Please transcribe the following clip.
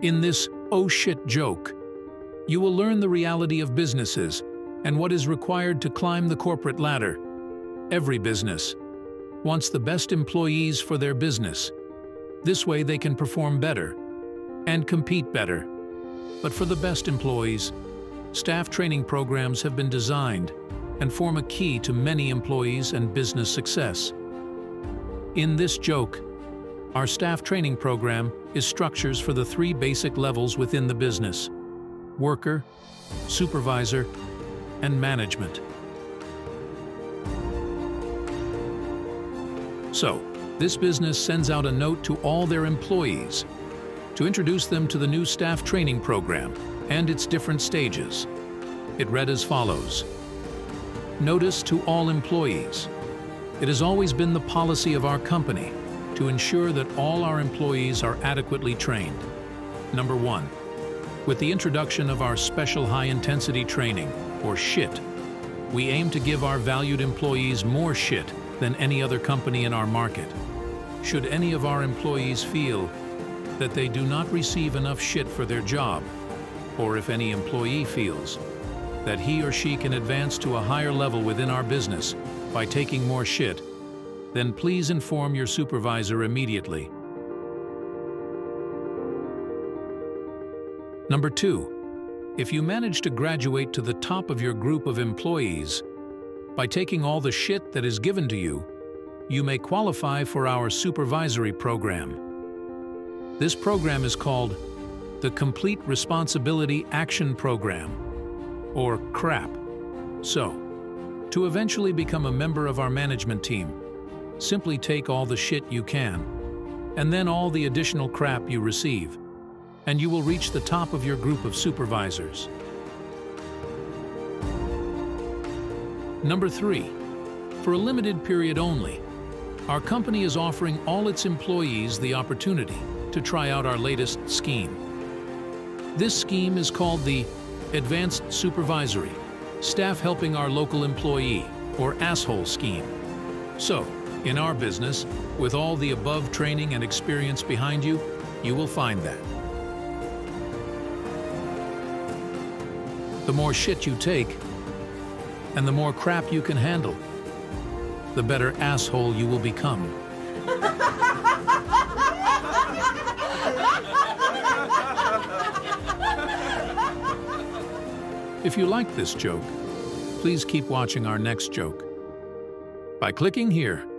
In this "oh shit" joke, you will learn the reality of businesses and what is required to climb the corporate ladder. Every business wants the best employees for their business. This way they can perform better and compete better. But for the best employees, staff training programs have been designed and form a key to many employees and business success. In this joke, our staff training program is structures for the three basic levels within the business: worker, supervisor, and management. So, this business sends out a note to all their employees to introduce them to the new staff training program and its different stages. It read as follows. Notice to all employees. It has always been the policy of our company to ensure that all our employees are adequately trained. Number one, with the introduction of our special high-intensity training, or SHIT, we aim to give our valued employees more SHIT than any other company in our market. Should any of our employees feel that they do not receive enough SHIT for their job, or if any employee feels that he or she can advance to a higher level within our business by taking more SHIT, then please inform your supervisor immediately. Number two, if you manage to graduate to the top of your group of employees, by taking all the SHIT that is given to you, you may qualify for our supervisory program. This program is called the Complete Responsibility Action Program, or CRAP. So, to eventually become a member of our management team, simply take all the SHIT you can, and then all the additional crap you receive, and you will reach the top of your group of supervisors. Number three, for a limited period only, our company is offering all its employees the opportunity to try out our latest scheme. This scheme is called the Advanced Supervisory Staff Helping Our Local Employee, or ASshole scheme. So, in our business, with all the above training and experience behind you, you will find that. The more shit you take, and the more crap you can handle, the better asshole you will become. If you like this joke, please keep watching our next joke by clicking here.